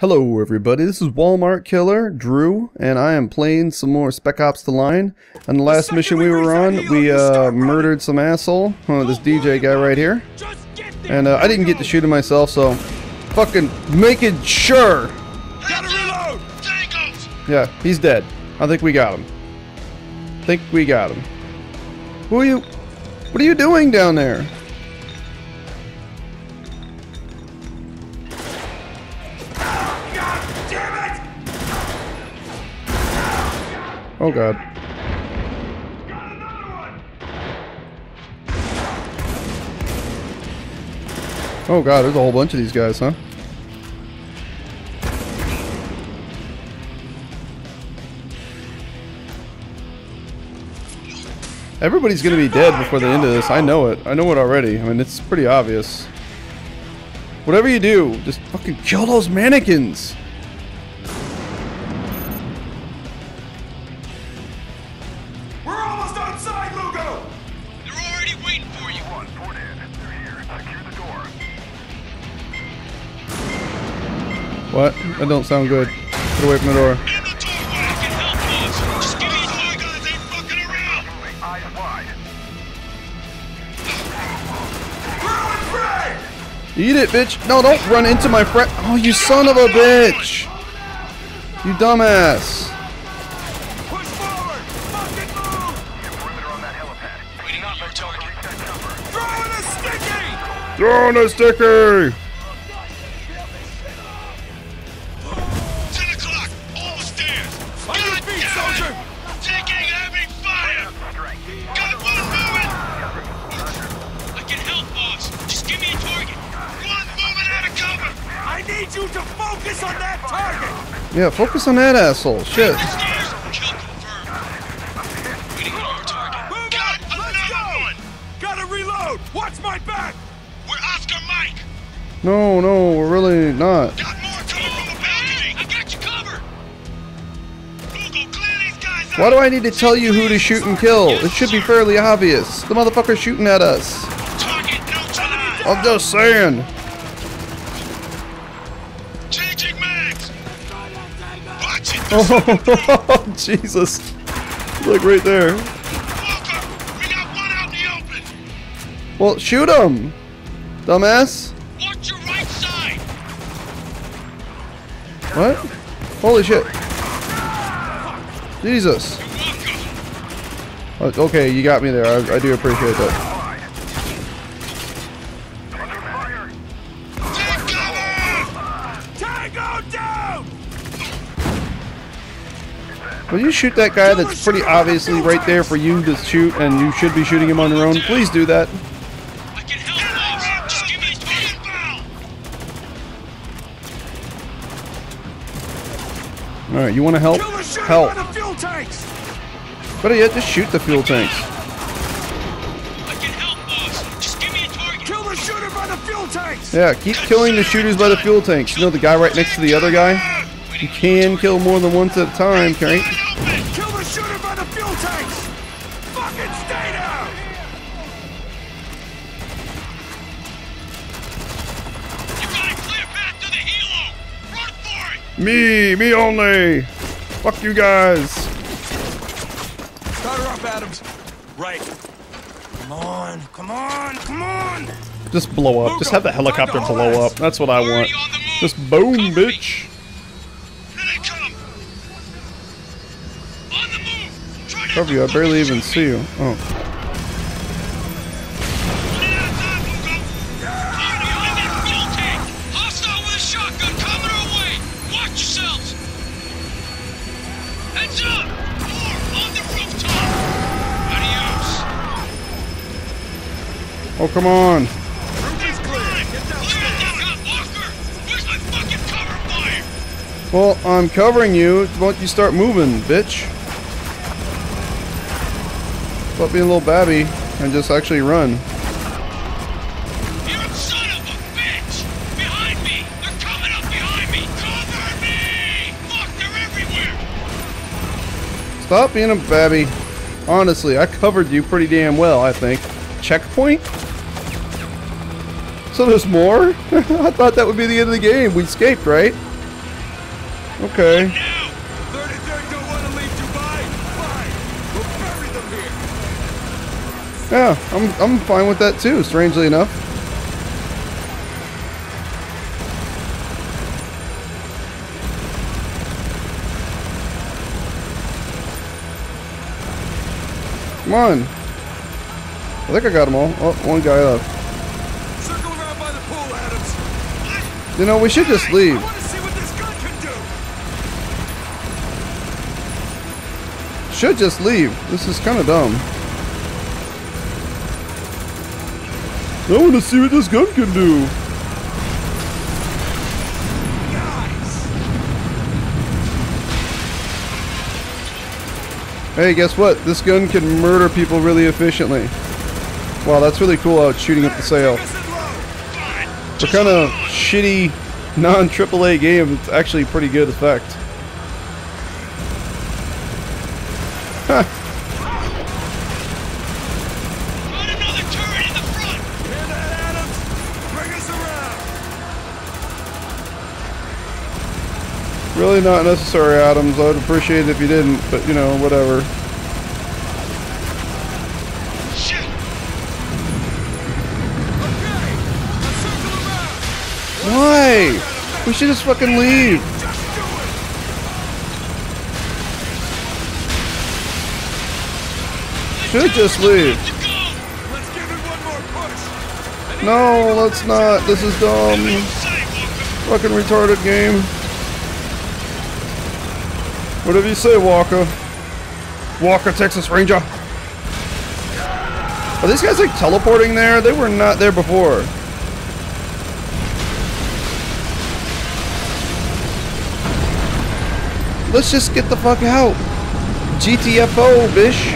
Hello everybody, this is Walmart Killer, Drew, and I am playing some more Spec Ops: The Line. On the last mission we were on, we murdered some asshole, this DJ guy right here. And I didn't get to shoot him myself, so fucking making sure! Yeah, he's dead. I think we got him. Who are you? What are you doing down there? Oh god. Got another one. Oh god, there's a whole bunch of these guys, huh? Everybody's gonna be dead before the end of this. I know it. I know it already. I mean, it's pretty obvious. Whatever you do, just fucking kill those mannequins! What? That don't sound good. Get away from the door. Eat it, bitch! No, don't run into my friend! Oh, you son of a bitch! You dumbass! Throw in a sticky! Yeah, focus on that asshole. Shit. No, no, we're really not. Why do I need to tell you who to shoot and kill? It should be fairly obvious. The motherfucker's shooting at us. I'm just saying. Oh, Jesus. Look right there. Walker, we got one out in the open. Well, shoot him, dumbass. Watch your right side. What? Holy shit. Jesus. Okay, you got me there. I do appreciate that. Will you shoot that guy that's pretty obviously right there for you to shoot, and you should be shooting him on your own? Please do that. Alright, you want to help? Help. Better yet, just shoot the fuel tanks. Yeah, keep killing the shooters by the fuel tanks. You know, the guy right next to the other guy? You can kill more than once at a time, Kate. Kill the shooter by the fuel tanks! Fucking stay down! You got a clear path to the helo! Run for it! Me only! Fuck you guys! Start her up, Adams. Right. Come on! Just blow up. Lugo, just have the helicopter blow up. That's what I want. Just boom, bitch! Cover you, I barely even see you. Oh, come on. Well, I'm covering you. Why don't you start moving, bitch? Stop being a little babby and just actually run. You son of a bitch! Behind me! They're coming up behind me! Cover me! Fuck, they're everywhere! Stop being a babby. Honestly, I covered you pretty damn well, I think. Checkpoint? So there's more? I thought that would be the end of the game. We escaped, right? Okay. Now, 33rd don't want to leave Dubai. Fine. We'll bury them here. Yeah, I'm fine with that too, strangely enough. Come on. I think I got them all. Oh, one guy left. Circle around by the pool, Adams. You know, we should just leave. I want to see what this gun can do. Should just leave. This is kind of dumb. I want to see what this gun can do. Hey, guess what? This gun can murder people really efficiently. Wow, that's really cool out shooting up the sail. For kind of shitty, non-AAA game, it's actually pretty good effect. Huh. Got another turret in the front! Hear that, Adams? Bring us around! Really not necessary, Adams. I would appreciate it if you didn't, but you know, whatever. Why? We should just fucking leave. Should just leave. No, let's not. This is dumb. Fucking retarded game. Whatever you say, Walker. Walker, Texas Ranger. Are these guys like teleporting there? They were not there before. Let's just get the fuck out. GTFO, bish.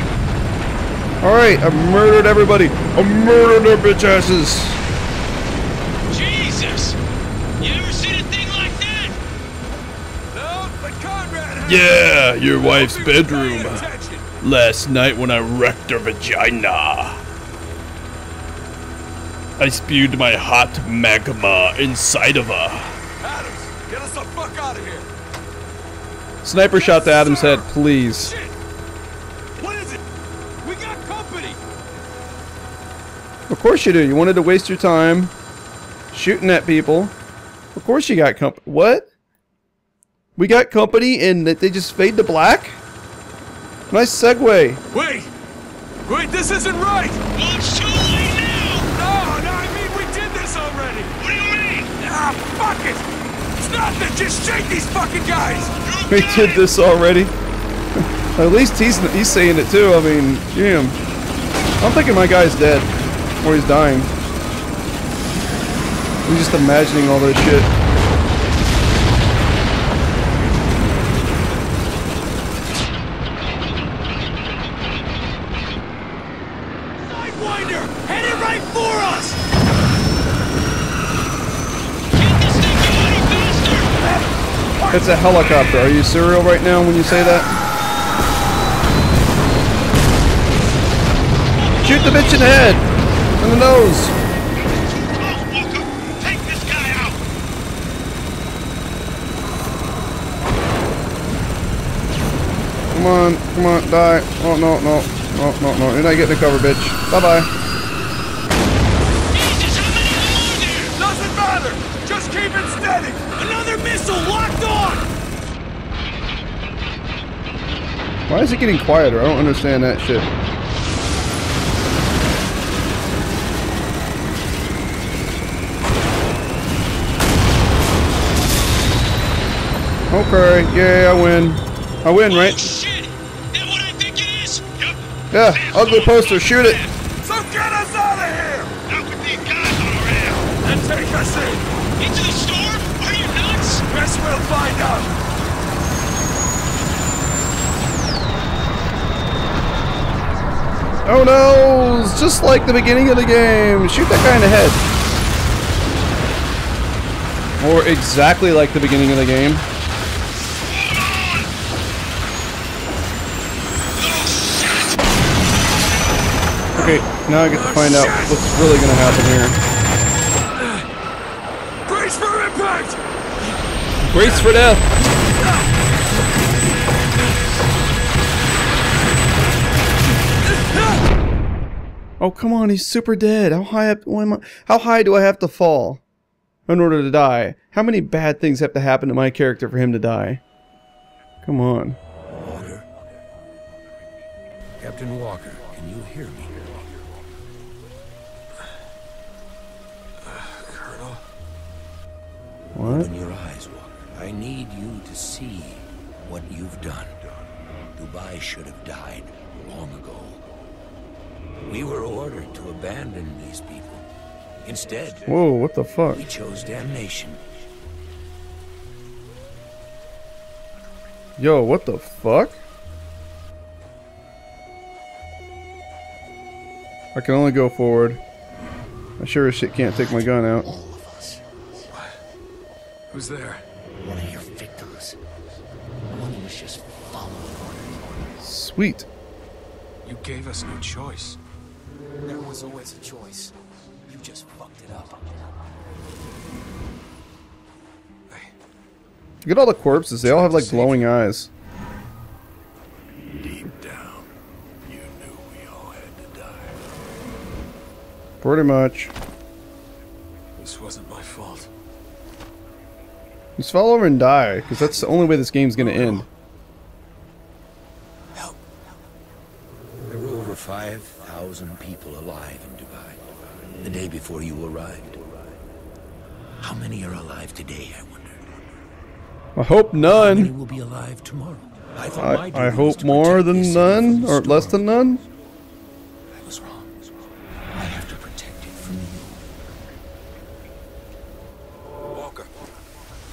Alright, I murdered everybody. I murdered their bitch asses. Jesus! You ever seen a thing like that? No, but Conrad. Yeah, your wife's bedroom. Last night when I wrecked her vagina. I spewed my hot magma inside of her. Adams, get us the fuck out of here. Sniper shot to Adam's head, please. Shit. What is it? We got company. Of course you do. You wanted to waste your time shooting at people. Of course you got company. What? We got company and they just fade to black? Nice segue. Wait. Wait, this isn't right. Well, it's too late now. No, I mean we did this already. What do you mean? Ah, fuck it. Nothing. Just shake these fucking guys. We did this already. At least he's saying it too. I mean, damn. I'm thinking my guy's dead, or he's dying. I'm just imagining all this shit. Sidewinder, headed right for us. It's a helicopter. Are you serial right now when you say that? Shoot the bitch in the head! In the nose! Walker, take this guy out! Come on, die. Oh, no, no, no, no, no. You're not getting the cover, bitch. Bye-bye. Jesus, how many more there? Doesn't matter! Just keep it steady! Another missile locked on! Why is it getting quieter? I don't understand that shit. Okay, yeah, I win. I win, right? Oh, shit! That what I think it is? Yep. Yeah, fast ugly poster, shoot it! So get us out of here! Out with these guys on our ass! And take us in! Into the storm? Are you nuts? Guess we'll find out. Oh no! It's just like the beginning of the game. Shoot that guy in the head. Or exactly like the beginning of the game. Okay, now I get to find out what's really gonna happen here. Brace for impact! Brace for death! Oh, come on, he's super dead. How high up am I? How high do I have to fall in order to die? How many bad things have to happen to my character for him to die? Come on. Walker. Captain Walker, can you hear me? Colonel. What? Open your eyes, Walker. I need you to see what you've done. Dubai should have died long ago. We were ordered to abandon these people. Instead, whoa, what the fuck? We chose damnation. Yo, what the fuck? I can only go forward. I sure as shit can't take my gun out. All of us. What? Who's there? One of your victims. One who was just following orders. Sweet. You gave us no choice. There was always a choice. You just fucked it up. Look at all the corpses. They all have like glowing eyes. Deep down, you knew we all had to die. Pretty much. This wasn't my fault. Just fall over and die, because that's the only way this game's gonna end. 5,000 people alive in Dubai the day before you arrived. How many are alive today, I wonder? I hope none. How many will be alive tomorrow? I hope more than none, or less than none. I was wrong. I have to protect it from you. Walker,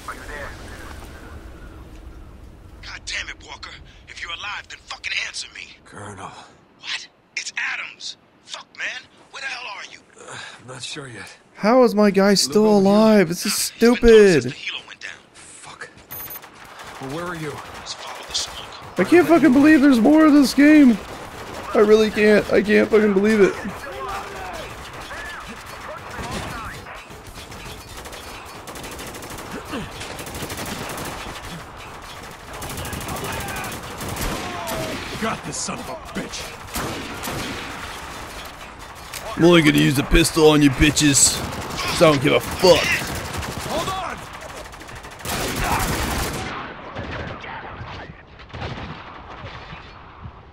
are you there? God damn it, Walker. If you're alive, then fucking answer me. Colonel. What? It's Adams! Fuck, man! Where the hell are you? I'm not sure yet. How is my guy still alive? This is stupid! The helo went down. Fuck. Well, where are you? Just follow the smoke. I can't fucking believe there's more of this game! I really can't. I can't fucking believe it. You got this son of a bitch! I'm only gonna use a pistol on you bitches, so I don't give a fuck. Hold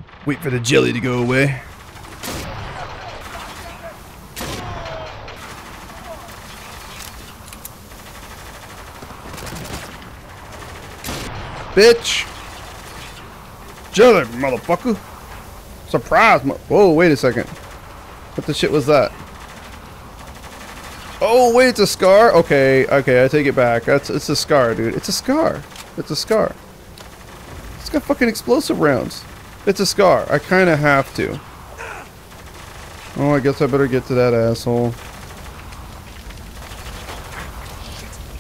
on. Wait for the jelly to go away. Bitch! Jelly, motherfucker! Surprise, whoa, wait a second. What the shit was that? Oh wait, it's a scar? Okay, okay, I take it back. That's, it's a scar, dude. It's a scar. It's a scar. It's got fucking explosive rounds. It's a scar. I kinda have to. Oh, I guess I better get to that asshole.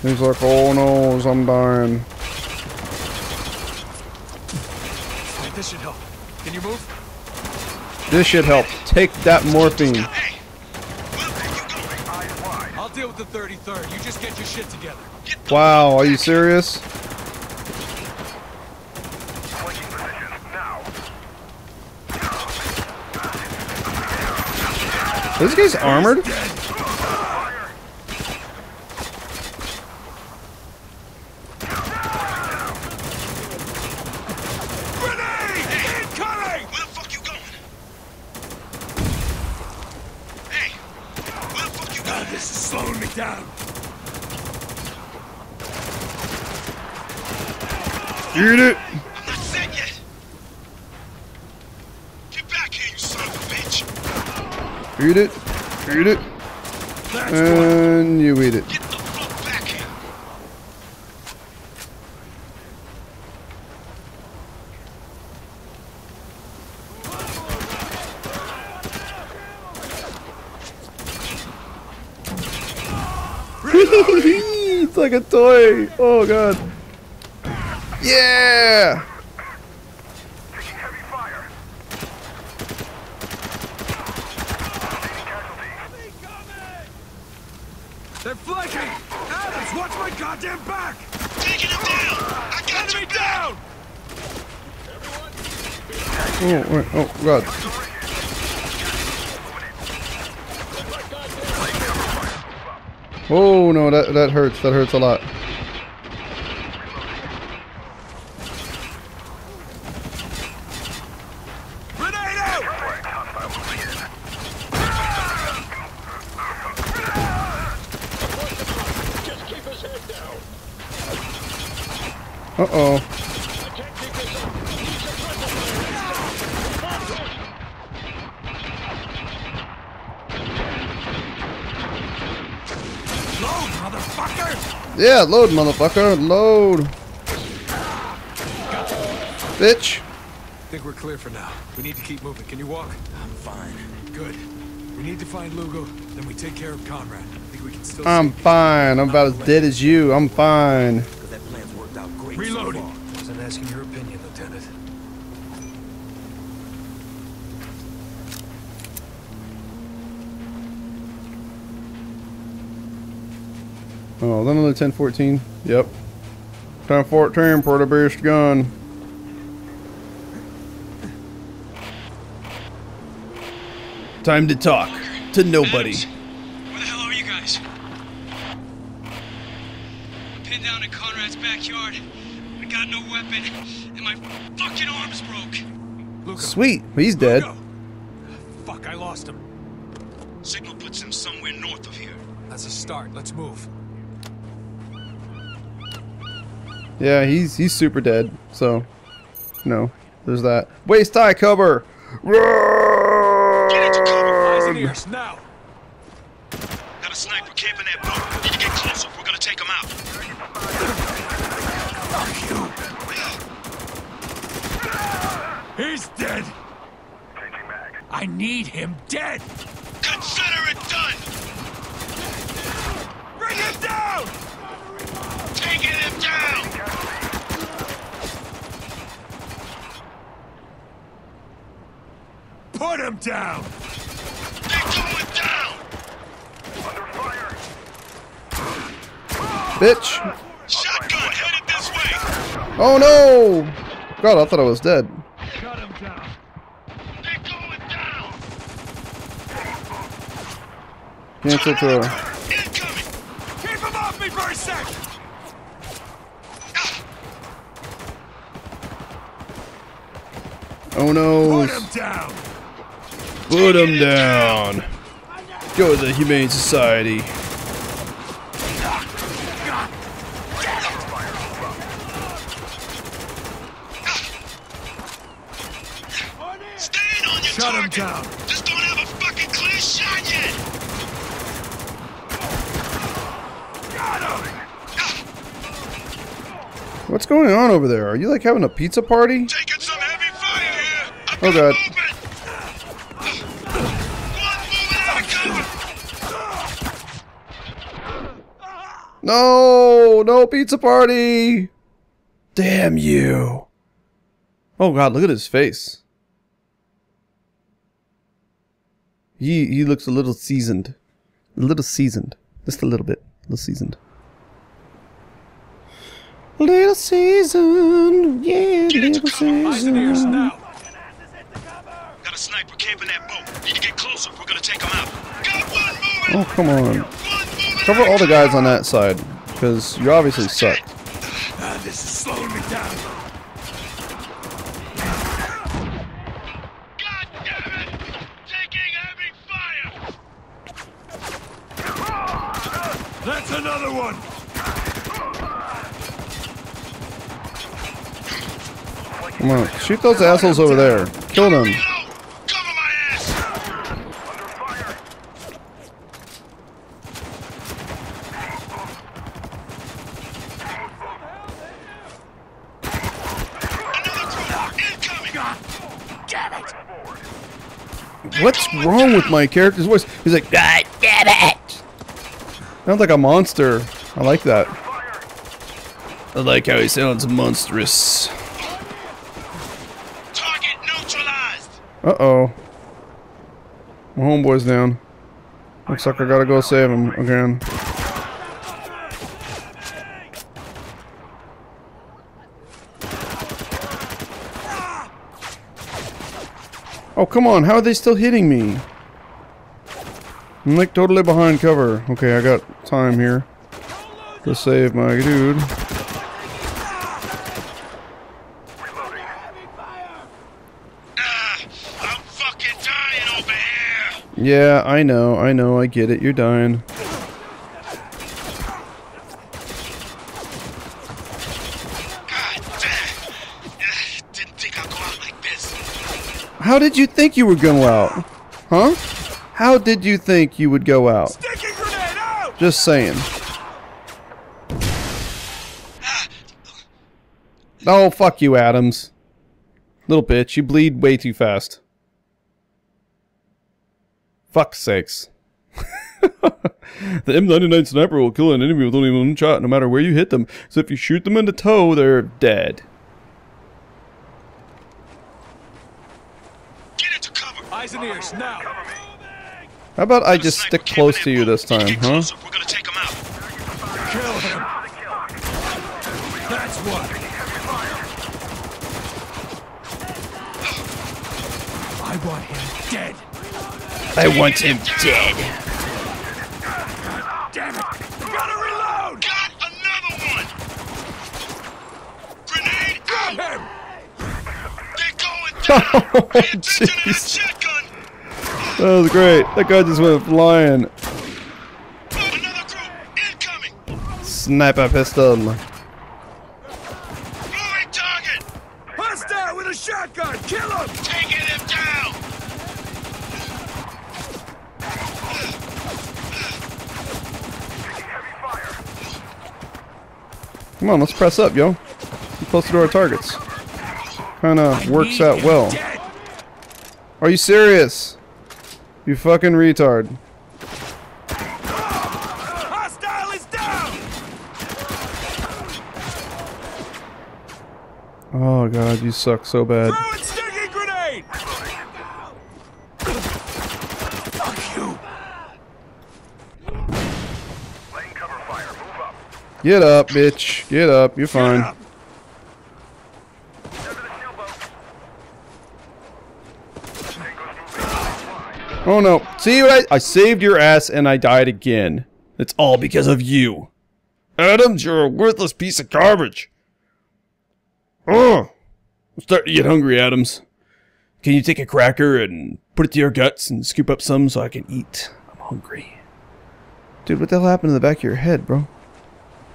He's like, oh no, I'm dying. This should help. Can you move? This should help. Take that morphine. I'll deal with the 33rd. You just get your shit together. Wow, are you serious? This guy's armored? Eat it! I'm not set yet! Get back here, you son of a bitch! Eat it! Eat it! That's and good. You eat it. Get the fuck back here! It's like a toy! Oh god! Yeah! Taking heavy fire. They're flanking! Adams, watch my goddamn back! Taking him down! I got you down! Oh, wait. Oh, God. Oh no, that hurts. That hurts a lot. Uh-oh. Load, motherfucker! Yeah, load, motherfucker. Load. Bitch. I think we're clear for now. We need to keep moving. Can you walk? I'm fine. Good. We need to find Lugo, then we take care of Conrad. I think we can still I'm fine. I'm about as dead as you. I'm fine. Reloading. I wasn't asking your opinion, Lieutenant. Oh, then another 10-14. Yep. 10-14 for the burst gun. Time to talk to nobody. Adams. Where the hell are you guys? I'm pinned down in Conrad's backyard. I got no weapon, and my fucking arm's broke. Lugo. Sweet, he's dead. Lugo. Fuck, I lost him. Signal puts him somewhere north of here. That's a start. Let's move. Yeah, he's super dead. So, no, there's that. Waist high cover. Run! Get into cover, eyes and ears now. Got a sniper camping that boat. Need to get closer. We're gonna take him out. He's dead. I need him dead. Consider it done. Bring him down. Taking him down. Put him down. They're going down. Under fire. Bitch. Shotgun headed this way. Oh no! God, I thought I was dead. Cancel throw. Incoming! Keep him off me for a sec! Oh no! Put him down! Put him down! Go to the Humane Society! Staying on your Shut target! Him down. Just don't have a fucking clear shot yet! What's going on over there? Are you like having a pizza party? Taking some heavy fire here. Oh god. No, no pizza party. Damn you. Oh god, look at his face. He looks a little seasoned. A little seasoned. Just a little bit. A little seasoned. Little season, yeah, get into cover. Eyes and ears now. Got a sniper camping that boat. Need to get closer. We're gonna take him out. Got one moving. Oh come on! Cover all the guys on that side, because you obviously suck. This is slowing me down. God damn it! Taking heavy fire. That's another one. Come on, shoot those assholes over there. Kill them. Cover my ass. Under fire. Another crew incoming. God damn it. What's wrong with my character's voice? He's like, God damn it. Sounds like a monster. I like that. I like how he sounds monstrous. Uh-oh. My homeboy's down. Looks like I gotta go save him again. Oh, come on. How are they still hitting me? I'm like totally behind cover. Okay, I got time here to save my dude. Yeah, I know, I get it, you're dying. God damn. Didn't think I'd go out like this. How did you think you would go out? Huh? How did you think you would go out? Stick a grenade out! Just saying. Oh, fuck you, Adams. Little bitch, you bleed way too fast. Fuck's sakes. The M99 sniper will kill an enemy with only one shot no matter where you hit them. So if you shoot them in the toe, they're dead. Get into cover. Eyes and ears now. How about I just stick close to you this time, huh? We're gonna take him out. Kill him. That's what. I want him dead. I want him dead. God damn it! Gotta reload. Got another one. Grenade out. Him. They're going down. Pay attention to that shotgun. That was great. That guy just went flying. Another group incoming. Sniper pistol. Moving target. Hostile with a shotgun. Kill him. Taking him down. Come on, let's press up, yo. Get closer to our targets. Kinda works out well. Are you serious? You fucking retard. Hostile is down. Oh god, you suck so bad. Throw and stick a grenade. Fuck you. Get up, bitch. Get up. You're fine. Up. Oh no. See what I saved your ass and I died again. It's all because of you. Adams, you're a worthless piece of garbage. Oh, I'm starting to get hungry, Adams. Can you take a cracker and put it to your guts and scoop up some so I can eat? I'm hungry. Dude, what the hell happened to the back of your head, bro?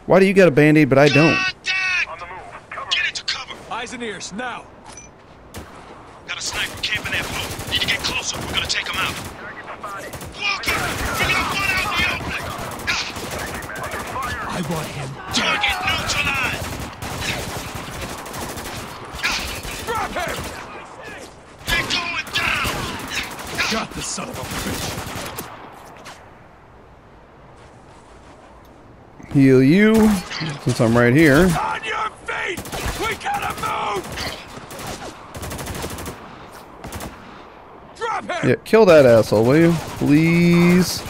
Why do you got a band-aid, but I don't? On the move. Get into cover. Eyes and ears now. Got a sniper camping that boat. Need to get closer. We're gonna take him out. Walker, we got one out in the opening. I want him. Target neutralized. Drop him. They're going down. Got the son of a bitch. Heal you, since I'm right here. On your feet! We gotta move! Drop him! Yeah, kill that asshole, will you? Please.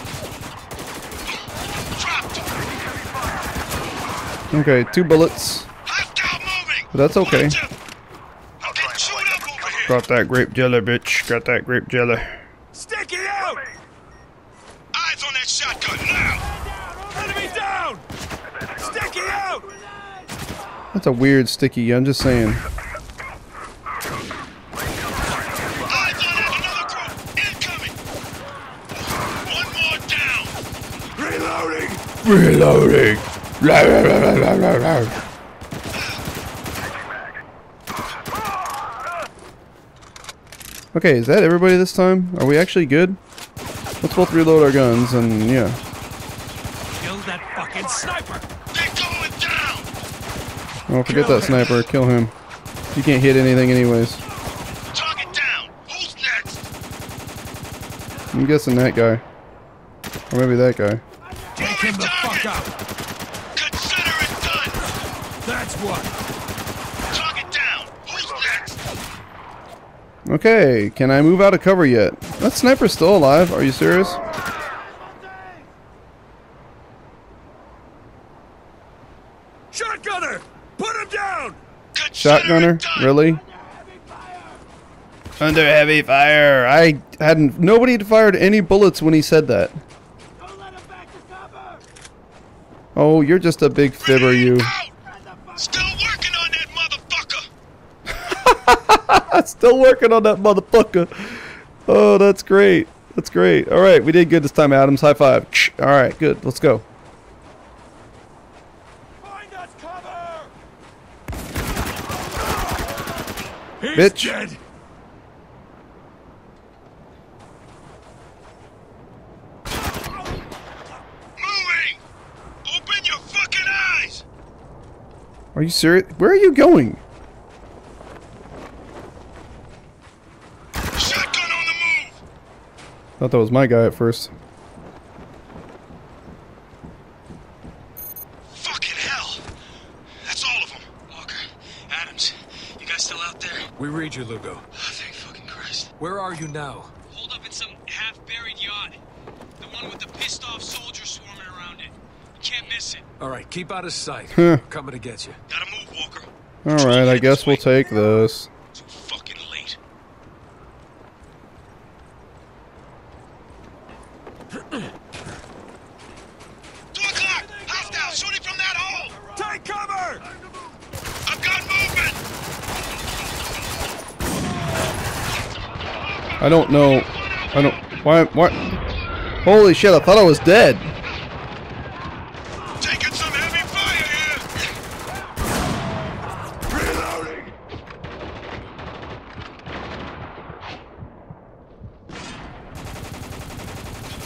Okay, 2 bullets. But that's okay. Got that grape jelly, bitch. Got that grape jelly. Stick it out! Eyes on that shotgun now! Enemy down! Sticky out! That's a weird sticky, I'm just saying. Eyes on another group! Incoming! One more down! Reloading! Reloading! Okay, is that everybody this time? Are we actually good? Let's both reload our guns and yeah. Sniper. They're going down. Oh, forget that sniper. Kill him. You can't hit anything anyways. Target down. Who's next? I'm guessing that guy. Or maybe that guy. Take him the fuck out. Consider it done. That's what. Target down. Who's next? Okay, can I move out of cover yet? That sniper's still alive. Are you serious? Shotgunner? Really? Under heavy fire. I hadn't. Nobody had fired any bullets when he said that. Don't let him back to cover. Oh, you're just a big fibber, you. Still working on that motherfucker. Still working on that motherfucker. Oh, that's great. That's great. All right, we did good this time, Adams. High five. All right, good. Let's go. Find us cover. He's bitch. Dead. Are you serious? Where are you going? Shotgun on the move. Thought that was my guy at first. Fucking hell! That's all of them. Walker, Adams, you guys still out there? We read you, Lugo. Oh, thank fucking Christ. Where are you now? Hold up in some half-buried yacht. The one with the pissed-off soldiers swarming around it. You can't miss it. All right, keep out of sight. We're coming to get you. Gotta move, Walker. All right, I guess we'll take this. Too fucking late. $2 o'clock. Hostile shooting from that hole. Take cover. I've got movement. I don't know. I don't. Why? Holy shit! I thought I was dead.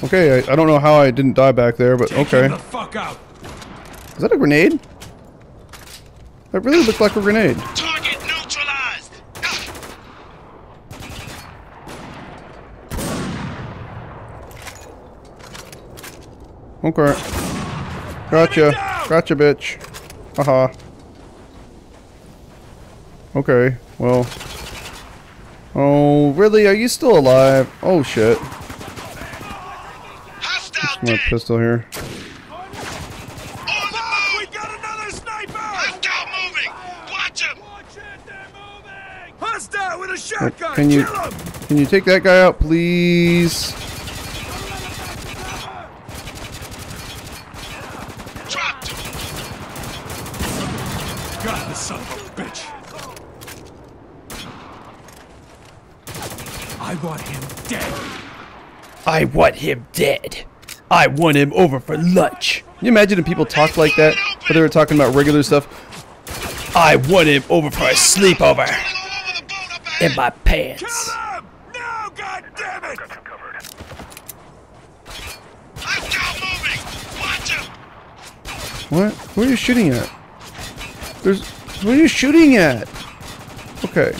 Okay, I don't know how I didn't die back there, but okay. The fuck out. Is that a grenade? That really looked like a grenade. Target neutralized. Okay. Gotcha. Gotcha, bitch. Haha. Okay, well. Oh, really? Are you still alive? Oh, shit. My pistol here. On the move. We got another sniper. Hostile moving. Watch him. Watch it, they're moving. Hostile with a shotgun. Can you take that guy out, please? Dropped him. God, the son of a bitch. I want him dead. I want him dead. I want him over for lunch. Can you imagine if people talked like that, but they were talking about regular stuff? I want him over for a sleepover in my pants. No, God damn it! What? Who are you shooting at? There's. Who are you shooting at? Okay,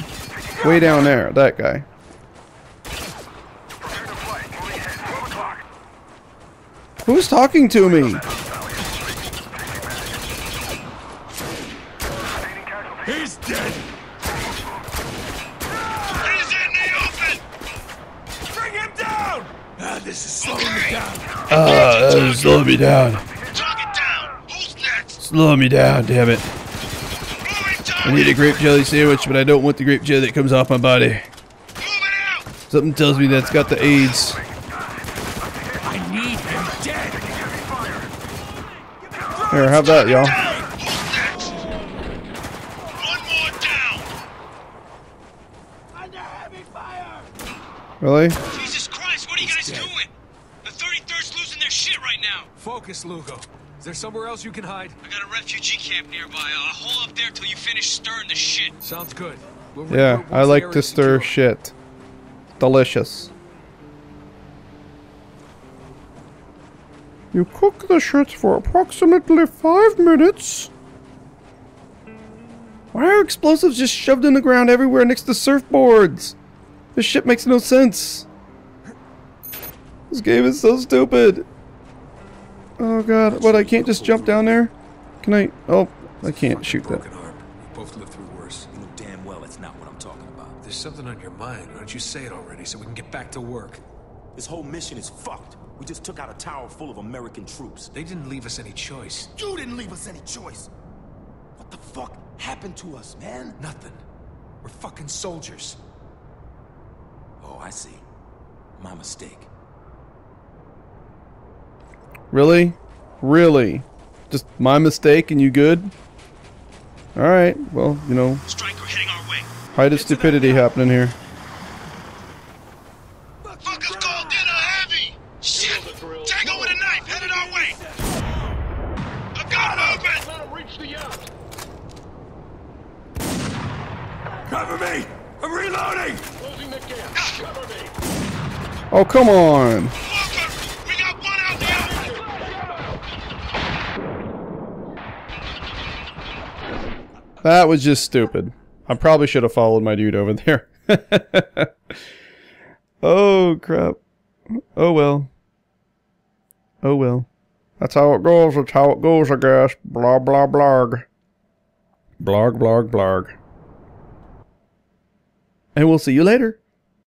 way down there, that guy. Who's talking to me? He's dead. He's in the open. Bring him down. Ah, this is slowing me down. Slow me down. Target down. Who's next? Slow me down, damn it. I need a grape jelly sandwich, but I don't want the grape jelly that comes off my body. Something tells me that's got the AIDS. Here, have that, y'all. Really? Jesus Christ, what are you guys doing? The 33rd's losing their shit right now. Focus, Lugo. Is there somewhere else you can hide? I got a refugee camp nearby. I'll hold up there till you finish stirring the shit. Sounds good. Yeah, I like to stir shit. Delicious. You cook the shirts for approximately 5 minutes. Why are explosives just shoved in the ground everywhere next to surfboards? This shit makes no sense. This game is so stupid. Oh god, what, I can't just jump down there? Can I? Oh, I can't shoot that. We both lived through worse. You know damn well it's not what I'm talking about. There's something on your mind. Why don't you say it already so we can get back to work? This whole mission is fucked. We just took out a tower full of American troops. They didn't leave us any choice. You didn't leave us any choice! What the fuck happened to us, man? Nothing. We're fucking soldiers. Oh, I see. My mistake. Really? Really? Just my mistake and you good? Alright, well, you know. Striker heading our way. Height of stupidity happening here. Fuckers called in a heavy! Shit! Tango with a knife, headed our way! I got open! Let him reach the yard. Cover me! I'm reloading! Closing the gap. Cover me! Oh, come on! That was just stupid. I probably should have followed my dude over there. Oh, crap. Oh, well. Oh, well. That's how it goes. That's how it goes, I guess. Blah, blah, blarg. Blarg, blarg, blarg. And we'll see you later.